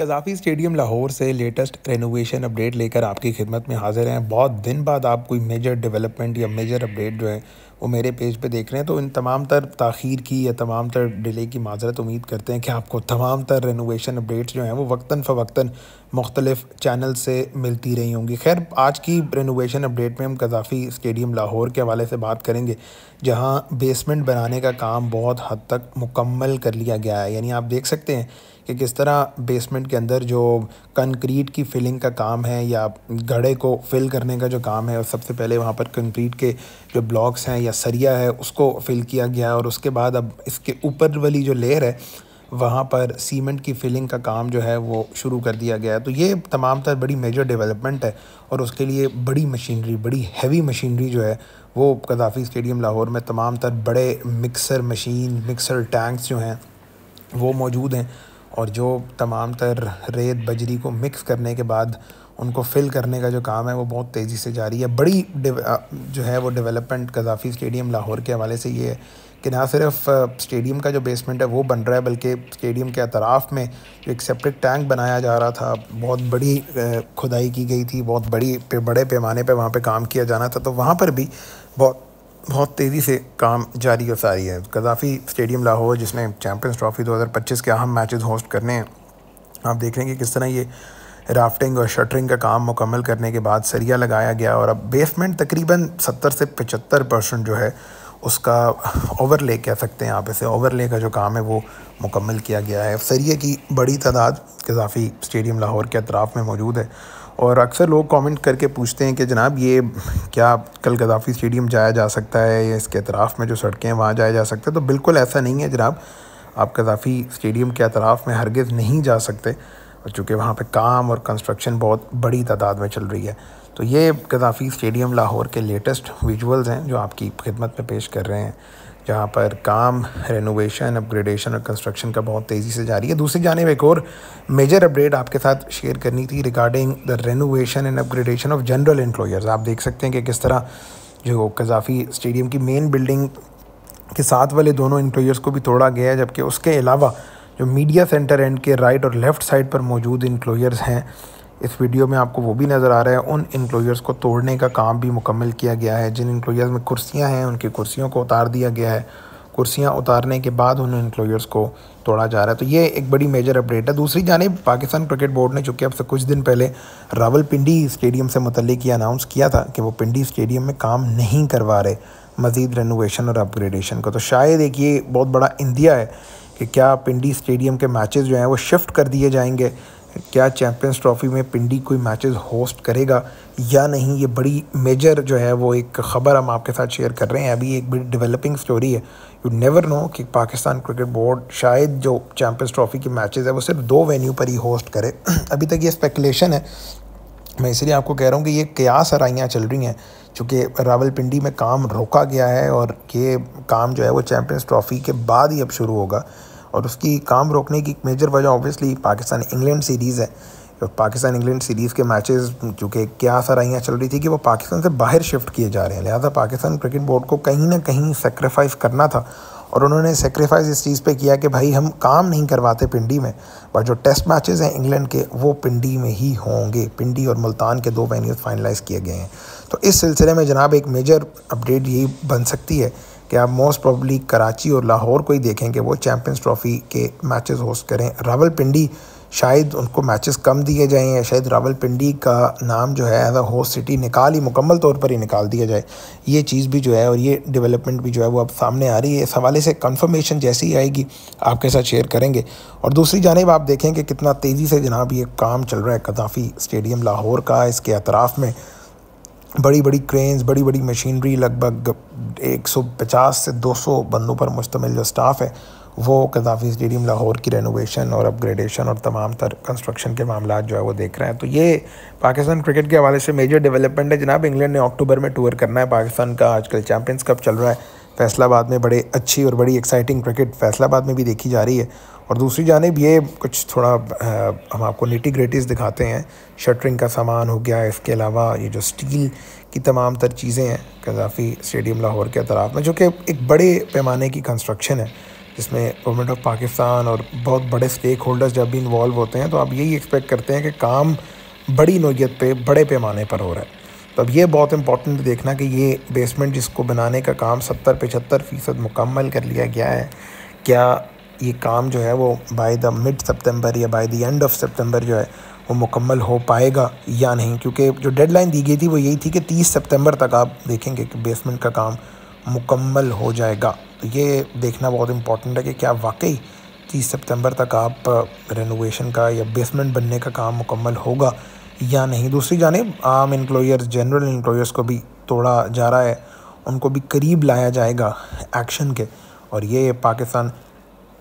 Gaddafi stadium Lahore से latest renovation update लेकर आपकी खिदमत में हाजिर हैं। बहुत दिन बाद आप कोई मेजर डेवलपमेंट या मेजर अपडेट जो है वो मेरे पेज पे देख रहे हैं, तो इन तमाम तर ताख़ीर की या तमाम तर डिले की माजरत उम्मीद करते हैं कि आपको तमाम तर रेनोवेशन अपडेट्स जो हैं वो वक्तन फ़वक्तन मुख्तलिफ़ चैनल से मिलती रही होंगी। खैर, आज की रेनोवेशन अपडेट में हम गद्दाफी स्टेडियम लाहौर के हवाले से बात करेंगे, जहाँ बेसमेंट बनाने का काम बहुत हद तक मुकम्मल कर लिया गया है। यानी आप देख सकते हैं कि किस तरह बेसमेंट के अंदर जो कंक्रीट की फिलिंग का काम है या गड्ढे को फिल करने का जो काम है, और सबसे पहले वहाँ पर कंक्रीट के जो ब्लॉक्स हैं या सरिया है उसको फिल किया गया, और उसके बाद अब इसके ऊपर वाली जो लेयर है वहाँ पर सीमेंट की फिलिंग का काम जो है वो शुरू कर दिया गया है। तो ये तमाम तर बड़ी मेजर डेवलपमेंट है और उसके लिए बड़ी मशीनरी, बड़ी हैवी मशीनरी जो है वो गद्दाफी स्टेडियम लाहौर में तमाम तर बड़े मिक्सर मशीन, मिक्सर टैंक्स जो हैं वो मौजूद हैं, और जो तमाम तर रेत बजरी को मिक्स करने के बाद उनको फिल करने का जो काम है वो बहुत तेज़ी से जारी है। बड़ी जो है वो डेवलपमेंट गद्दाफी स्टेडियम लाहौर के हवाले से ये है कि ना सिर्फ स्टेडियम का जो बेसमेंट है वो बन रहा है, बल्कि स्टेडियम के अतराफ़ में जो एक सेप्टिक टैंक बनाया जा रहा था, बहुत बड़ी खुदाई की गई थी, बहुत बड़े पैमाने पर वहाँ पर काम किया जाना था, तो वहाँ पर भी बहुत तेज़ी से काम जारी और सारी है। गद्दाफी स्टेडियम लाहौर, जिसने चैम्पियंस ट्रॉफी 2025 के अहम मैचेस होस्ट करने हैं, आप देख रहे हैं कि किस तरह ये राफ्टिंग और शटरिंग का काम मुकम्मल करने के बाद सरिया लगाया गया, और अब बेसमेंट तकरीबन 70 से 75% जो है उसका ओवरले कह सकते हैं आप इसे, ओवरले का जो काम है वो मुकम्मल किया गया है। सरिये की बड़ी तादाद गद्दाफी स्टेडियम लाहौर के अतराफ़ में मौजूद है, और अक्सर लोग कमेंट करके पूछते हैं कि जनाब ये क्या कल गद्दाफी स्टेडियम जाया जा सकता है या इसके अतराफ़ में जो सड़कें हैं वहाँ जाया जा सकता है। तो बिल्कुल ऐसा नहीं है जनाब, आप गद्दाफी स्टेडियम के अतराफ़ में हरगिज़ नहीं जा सकते, और चूँकि वहाँ पे काम और कंस्ट्रक्शन बहुत बड़ी तादाद में चल रही है। तो ये गद्दाफी स्टेडियम लाहौर के लेटेस्ट विजुअल्स हैं जो आपकी खिदमत में पेश कर रहे हैं, जहाँ पर काम रेनोवेशन, अपग्रेडेशन और कंस्ट्रक्शन का बहुत तेज़ी से जारी है। दूसरी जानिब एक और मेजर अपडेट आपके साथ शेयर करनी थी regarding the renovation and upgradation of general enclosures. आप देख सकते हैं कि किस तरह जो गद्दाफी स्टेडियम की मेन बिल्डिंग के साथ वाले दोनों एनक्लोजर्स को भी तोड़ा गया है, जबकि उसके अलावा जो मीडिया सेंटर एंड के राइट और लेफ़्ट साइड पर मौजूद एनक्लोजर्स हैं, इस वीडियो में आपको वो भी नज़र आ रहा है, उन एनक्लोजर्स को तोड़ने का काम भी मुकम्मल किया गया है। जिन एनक्लोजर्स में कुर्सियां हैं उनकी कुर्सियों को उतार दिया गया है, कुर्सियां उतारने के बाद उन एनक्लोजर्स को तोड़ा जा रहा है। तो ये एक बड़ी मेजर अपडेट है। दूसरी जानिब पाकिस्तान क्रिकेट बोर्ड ने, चूँकि अब से कुछ दिन पहले रावल पिंडी स्टेडियम से मुतल्लिक़ ये अनाउंस किया था कि वो पिंडी स्टेडियम में काम नहीं करवा रहे मज़ीद रेनोवेशन और अपग्रेडेशन को, तो शायद एक ये बहुत बड़ा इंडिया है कि क्या पिंडी स्टेडियम के मैचेस जो हैं वो शिफ्ट कर दिए जाएंगे, क्या चैम्पियंस ट्रॉफी में पिंडी कोई मैचेस होस्ट करेगा या नहीं। ये बड़ी मेजर जो है वो एक ख़बर हम आपके साथ शेयर कर रहे हैं, अभी एक बड़ी डेवलपिंग स्टोरी है। यू नेवर नो कि पाकिस्तान क्रिकेट बोर्ड शायद जो चैम्पियंस ट्रॉफी के मैचेस है वो सिर्फ 2 वेन्यू पर ही होस्ट करे। अभी तक ये स्पेकुलेशन है, मैं इसलिए आपको कह रहा हूँ कि ये कयास आराइयाँ चल रही हैं, चूँकि रावलपिंडी में काम रोका गया है और ये काम जो है वो चैम्पियंस ट्रॉफी के बाद ही अब शुरू होगा, और उसकी काम रोकने की मेजर वजह ऑब्वियसली पाकिस्तान इंग्लैंड सीरीज़ है। और पाकिस्तान इंग्लैंड सीरीज़ के मैचेस चूँकि कयास आराइयाँ चल रही थी कि वो पाकिस्तान से बाहर शिफ्ट किए जा रहे हैं, लिहाजा पाकिस्तान क्रिकेट बोर्ड को कहीं ना कहीं सेक्रीफाइस करना था, और उन्होंने सेक्रीफाइस इस चीज़ पे किया कि भाई हम काम नहीं करवाते पिंडी में, बट जो टेस्ट मैचेस हैं इंग्लैंड के वो पिंडी में ही होंगे। पिंडी और मुल्तान के 2 वेन्यूज फाइनलाइज़ किए गए हैं। तो इस सिलसिले में जनाब एक मेजर अपडेट यही बन सकती है कि आप मोस्ट प्रोबेबली कराची और लाहौर को ही देखें कि वो चैम्पियंस ट्रॉफ़ी के मैचेस होस्ट करें। रावलपिंडी शायद उनको मैचेस कम दिए जाएं, या शायद रावलपिंडी का नाम जो है एज अ होस्ट सिटी निकाल ही, मुकम्मल तौर पर ही निकाल दिया जाए। ये चीज़ भी जो है और ये डेवलपमेंट भी जो है वो अब सामने आ रही है। इस हवाले से कंफर्मेशन जैसे ही आएगी आपके साथ शेयर करेंगे। और दूसरी जानिब आप देखें कि कितना तेज़ी से जनाब ये काम चल रहा है गद्दाफी स्टेडियम लाहौर का। इसके अतराफ़ में बड़ी बड़ी क्रेन्स, बड़ी बड़ी मशीनरी, लगभग 150 से 200 बंदों पर मुश्तमिल जो स्टाफ है वो गद्दाफी स्टेडियम लाहौर की रेनोवेशन और अपग्रेडेशन और तमाम तर कंस्ट्रक्शन के मामला जो है वो देख रहे हैं। तो ये पाकिस्तान क्रिकेट के हवाले से मेजर डेवलपमेंट है। जनाब इंग्लैंड ने अक्टूबर में टूर करना है पाकिस्तान का, आजकल चैम्पियंस कप चल रहा है, फैसलाबाद में बड़े अच्छी और बड़ी एक्साइटिंग क्रिकेट फैसलाबाद में भी देखी जा रही है। और दूसरी जानिब ये कुछ थोड़ा हम आपको निटी ग्रेटीज़ दिखाते हैं, शटरिंग का सामान हो गया, इसके अलावा ये जो स्टील की तमाम तर चीज़ें हैं गद्दाफी स्टेडियम लाहौर के अतराफ़ में, जो कि एक बड़े पैमाने की कंस्ट्रक्शन है जिसमें गवर्नमेंट ऑफ पाकिस्तान और बहुत बड़े स्टेक होल्डर्स जब भी इन्वॉल्व होते हैं तो आप यही एक्सपेक्ट करते हैं कि काम बड़ी नोयत पे बड़े पैमाने पर हो रहा है। तो अब ये बहुत इंपॉर्टेंट देखना कि ये बेसमेंट जिसको बनाने का काम 70-75% मुकम्मल कर लिया गया है, क्या ये काम जो है वो बाय द मिड सितंबर या by the end of September जो है वो मुकम्मल हो पाएगा या नहीं, क्योंकि जो डेडलाइन दी गई थी वो यही थी कि 30 सितंबर तक आप देखेंगे कि बेसमेंट का काम मुकम्मल हो जाएगा। तो ये देखना बहुत इंपॉर्टेंट है कि क्या वाकई 30 सितंबर तक आप रेनोवेशन का या बेसमेंट बनने का काम मुकम्मल होगा या नहीं। दूसरी जानिब आम एम्प्लॉयर्स, जनरल एम्प्लॉयर्स को भी तोड़ा जा रहा है, उनको भी करीब लाया जाएगा एक्शन के, और ये पाकिस्तान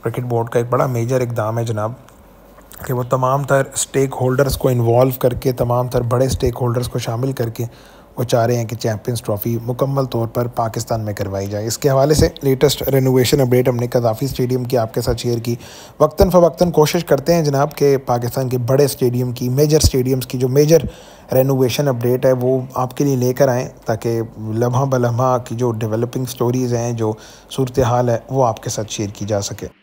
क्रिकेट बोर्ड का एक बड़ा मेजर इकदाम है जनाब कि वो तमाम तर स्टेक होल्डर्स को इन्वॉल्व करके, तमाम तर बड़े स्टेक होल्डर्स को शामिल करके वो चाह रहे हैं कि चैम्पियंस ट्रॉफी मुकम्मल तौर पर पाकिस्तान में करवाई जाए। इसके हवाले से लेटेस्ट रेनोवेशन अपडेट हमने गद्दाफी स्टेडियम की आपके साथ शेयर की। वक्तन फ़वक्तन कोशिश करते हैं जनाब के पाकिस्तान के बड़े स्टेडियम की, मेजर स्टेडियम्स की जो मेजर रेनोवेशन अपडेट है वो आपके लिए लेकर आएँ ताकि लम्हा ब लम्हा की जो डेवलपिंग स्टोरीज़ हैं, जो सूरत हाल है, वो आपके साथ शेयर की जा सके।